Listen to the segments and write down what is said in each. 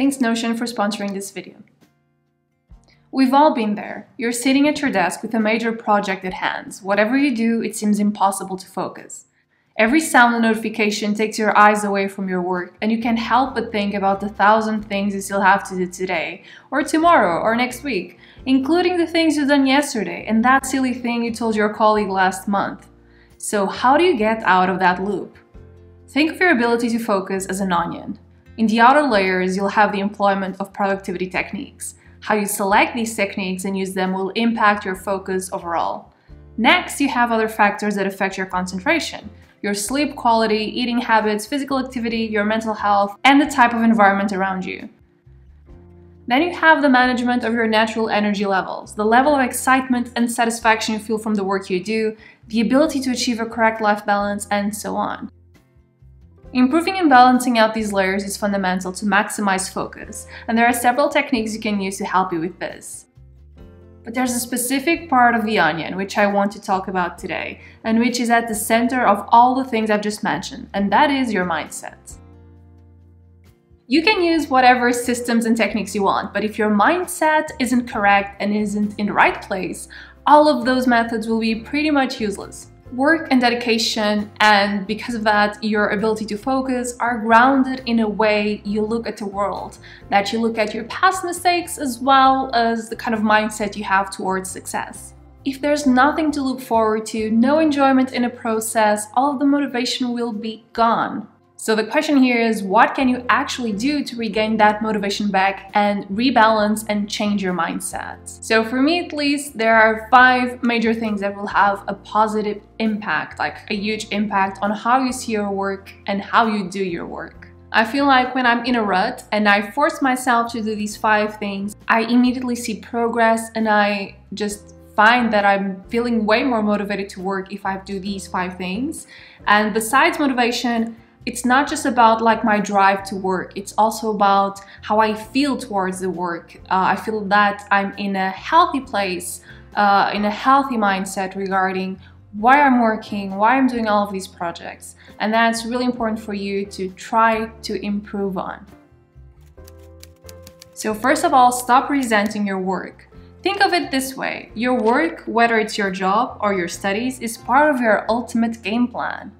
Thanks Notion for sponsoring this video. We've all been there. You're sitting at your desk with a major project at hand. Whatever you do, it seems impossible to focus. Every sound and notification takes your eyes away from your work, and you can't help but think about the 1,000 things you still have to do today, or tomorrow, or next week, including the things you've done yesterday and that silly thing you told your colleague last month. So how do you get out of that loop? Think of your ability to focus as an onion. In the outer layers, you'll have the employment of productivity techniques. How you select these techniques and use them will impact your focus overall. Next, you have other factors that affect your concentration: your sleep quality, eating habits, physical activity, your mental health, and the type of environment around you. Then you have the management of your natural energy levels, the level of excitement and satisfaction you feel from the work you do, the ability to achieve a correct life balance, and so on. Improving and balancing out these layers is fundamental to maximize focus, and there are several techniques you can use to help you with this. But there's a specific part of the onion which I want to talk about today, and which is at the center of all the things I've just mentioned, and that is your mindset. You can use whatever systems and techniques you want, but if your mindset isn't correct and isn't in the right place, all of those methods will be pretty much useless. Work and dedication, and because of that, your ability to focus, are grounded in a way you look at the world, that you look at your past mistakes as well as the kind of mindset you have towards success. If there's nothing to look forward to, no enjoyment in a process, all of the motivation will be gone. So the question here is, what can you actually do to regain that motivation back and rebalance and change your mindset? So for me, at least, there are 5 major things that will have a positive impact, like a huge impact on how you see your work and how you do your work. I feel like when I'm in a rut and I force myself to do these 5 things, I immediately see progress, and I just find that I'm feeling way more motivated to work if I do these 5 things. And besides motivation, it's not just about like my drive to work, it's also about how I feel towards the work. I feel that I'm in a healthy place, in a healthy mindset regarding why I'm working, why I'm doing all of these projects. And that's really important for you to try to improve on. So first of all, stop resenting your work. Think of it this way: your work, whether it's your job or your studies, is part of your ultimate game plan.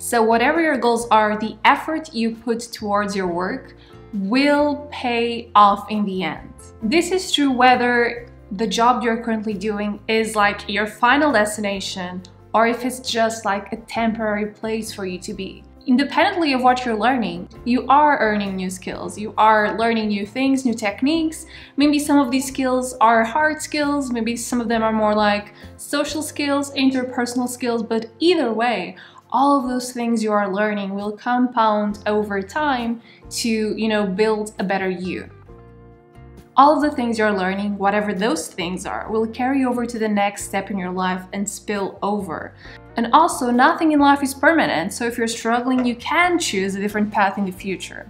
So whatever your goals are, the effort you put towards your work will pay off in the end. This is true whether the job you're currently doing is like your final destination, or if it's just like a temporary place for you to be. Independently of what you're learning, you are earning new skills, you are learning new things, new techniques. Maybe some of these skills are hard skills, maybe some of them are more like social skills, interpersonal skills, but either way, all of those things you are learning will compound over time to, build a better you. All of the things you're learning, whatever those things are, will carry over to the next step in your life and spill over. And also, nothing in life is permanent, so if you're struggling, you can choose a different path in the future.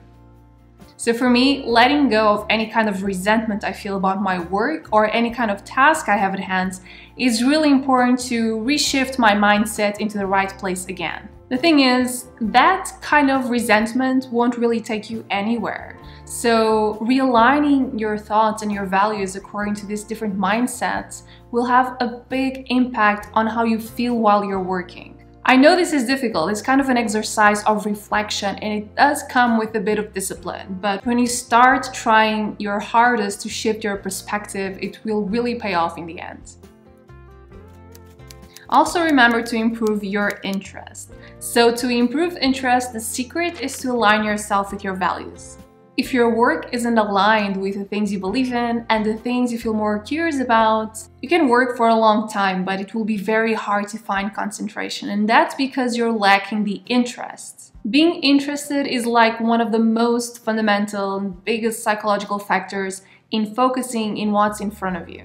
So for me, letting go of any kind of resentment I feel about my work or any kind of task I have at hand is really important to reshift my mindset into the right place again. The thing is, that kind of resentment won't really take you anywhere. So realigning your thoughts and your values according to these different mindsets will have a big impact on how you feel while you're working. I know this is difficult, it's kind of an exercise of reflection, and it does come with a bit of discipline, but when you start trying your hardest to shift your perspective, it will really pay off in the end. Also, remember to improve your interest. So to improve interest, the secret is to align yourself with your values. If your work isn't aligned with the things you believe in and the things you feel more curious about, you can work for a long time, but it will be very hard to find concentration, and that's because you're lacking the interest. Being interested is like one of the most fundamental and biggest psychological factors in focusing in what's in front of you.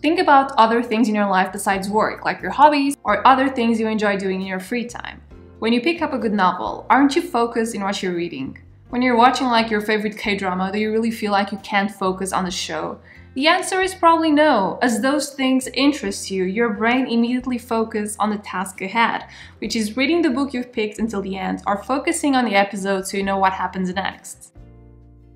Think about other things in your life besides work, like your hobbies or other things you enjoy doing in your free time. When you pick up a good novel, aren't you focused in what you're reading? When you're watching like your favorite K-drama, do you really feel like you can't focus on the show? The answer is probably no. As those things interest you, your brain immediately focuses on the task ahead, which is reading the book you've picked until the end or focusing on the episode so you know what happens next.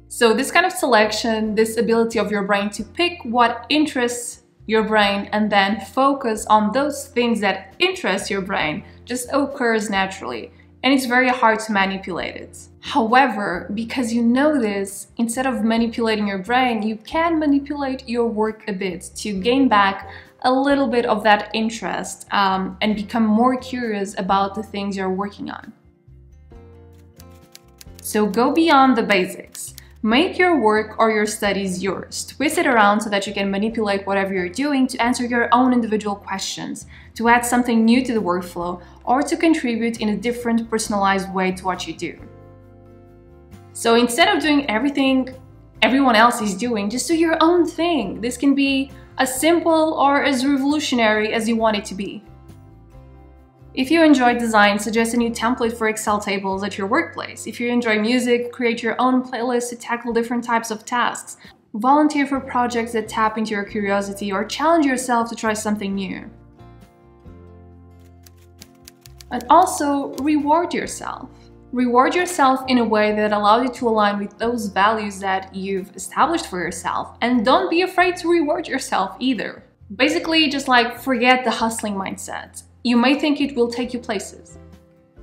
So this kind of selection, this ability of your brain to pick what interests your brain and then focus on those things that interest your brain, just occurs naturally. And it's very hard to manipulate it. However, because you know this, instead of manipulating your brain, you can manipulate your work a bit to gain back a little bit of that interest and become more curious about the things you're working on. So go beyond the basics. Make your work or your studies yours. Twist it around so that you can manipulate whatever you're doing to answer your own individual questions, to add something new to the workflow, or to contribute in a different personalized way to what you do. So instead of doing everything everyone else is doing, just do your own thing. This can be as simple or as revolutionary as you want it to be. If you enjoy design, suggest a new template for Excel tables at your workplace. If you enjoy music, create your own playlist to tackle different types of tasks. Volunteer for projects that tap into your curiosity or challenge yourself to try something new. And also, reward yourself. Reward yourself in a way that allows you to align with those values that you've established for yourself. And don't be afraid to reward yourself either. Basically, just like forget the hustling mindset. You may think it will take you places,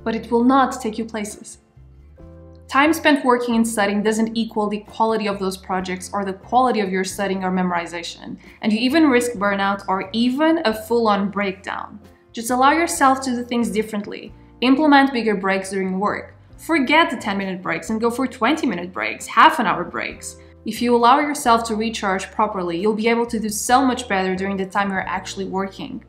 but it will not take you places. Time spent working and studying doesn't equal the quality of those projects or the quality of your studying or memorization, and you even risk burnout or even a full-on breakdown. Just allow yourself to do things differently. Implement bigger breaks during work. Forget the 10-minute breaks and go for 20-minute breaks, half-an-hour breaks. If you allow yourself to recharge properly, you'll be able to do so much better during the time you're actually working.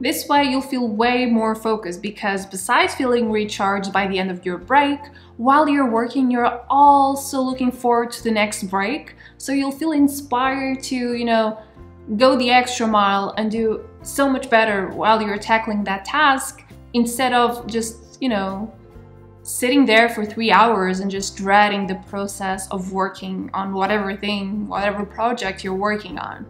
This way, you'll feel way more focused because besides feeling recharged by the end of your break, while you're working, you're also looking forward to the next break. So you'll feel inspired to, go the extra mile and do so much better while you're tackling that task instead of just, sitting there for 3 hours and just dreading the process of working on whatever thing, whatever project you're working on.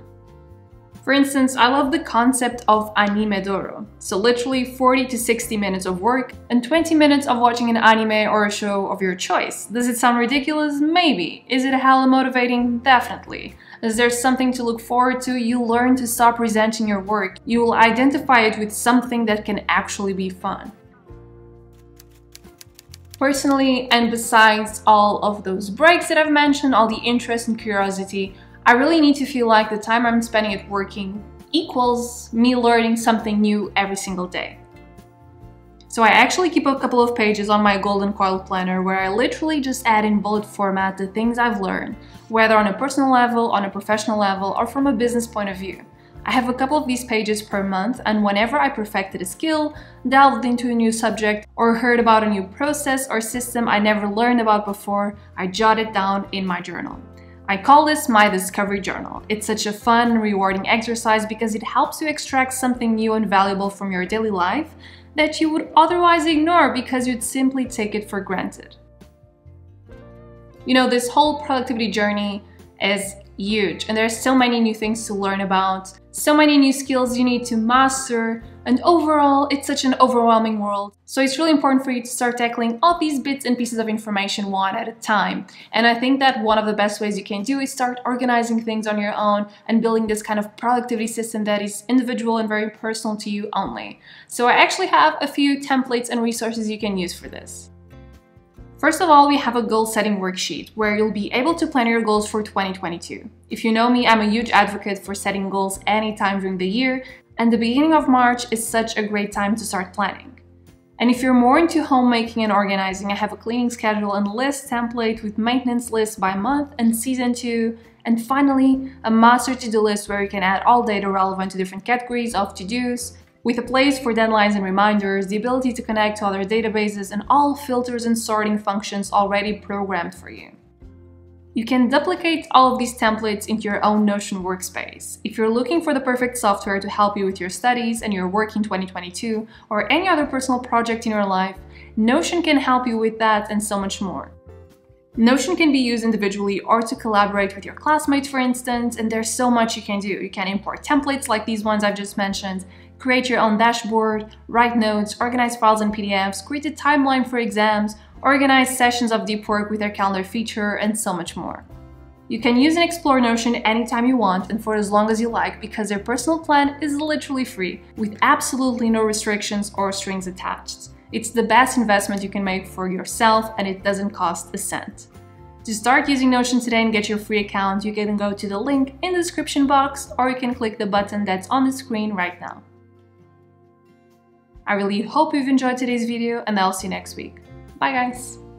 For instance, I love the concept of anime d'oro, so literally 40 to 60 minutes of work and 20 minutes of watching an anime or a show of your choice. Does it sound ridiculous? Maybe. Is it hella motivating? Definitely. Is there something to look forward to? You learn to stop resenting your work. You will identify it with something that can actually be fun. Personally, and besides all of those breaks that I've mentioned, all the interest and curiosity, I really need to feel like the time I'm spending at working equals me learning something new every single day. So I actually keep a couple of pages on my Golden Coil planner where I literally just add in bullet format the things I've learned, whether on a personal level, on a professional level, or from a business point of view. I have a couple of these pages per month, and whenever I perfected a skill, delved into a new subject, or heard about a new process or system I never learned about before, I jot it down in my journal. I call this my discovery journal. It's such a fun and rewarding exercise because it helps you extract something new and valuable from your daily life that you would otherwise ignore because you'd simply take it for granted. This whole productivity journey is huge, and there's so many new things to learn about, so many new skills you need to master, and overall, it's such an overwhelming world. So it's really important for you to start tackling all these bits and pieces of information one at a time. And I think that one of the best ways you can do is start organizing things on your own and building this kind of productivity system that is individual and very personal to you only. So I actually have a few templates and resources you can use for this. First of all, we have a goal setting worksheet where you'll be able to plan your goals for 2022. If you know me, I'm a huge advocate for setting goals anytime during the year, and the beginning of March is such a great time to start planning. And if you're more into homemaking and organizing, I have a cleaning schedule and list template with maintenance lists by month and season 2, and finally a master to-do list where you can add all data relevant to different categories of to-dos, with a place for deadlines and reminders, the ability to connect to other databases, and all filters and sorting functions already programmed for you. You can duplicate all of these templates into your own Notion workspace. If you're looking for the perfect software to help you with your studies and your work in 2022 or any other personal project in your life, Notion can help you with that and so much more. Notion can be used individually or to collaborate with your classmates, for instance, and there's so much you can do. You can import templates like these ones I've just mentioned, create your own dashboard, write notes, organize files and PDFs, create a timeline for exams, organize sessions of deep work with their calendar feature, and so much more. You can use and explore Notion anytime you want and for as long as you like because their personal plan is literally free with absolutely no restrictions or strings attached. It's the best investment you can make for yourself and it doesn't cost a cent. To start using Notion today and get your free account, you can go to the link in the description box or you can click the button that's on the screen right now. I really hope you've enjoyed today's video and I'll see you next week. Bye guys!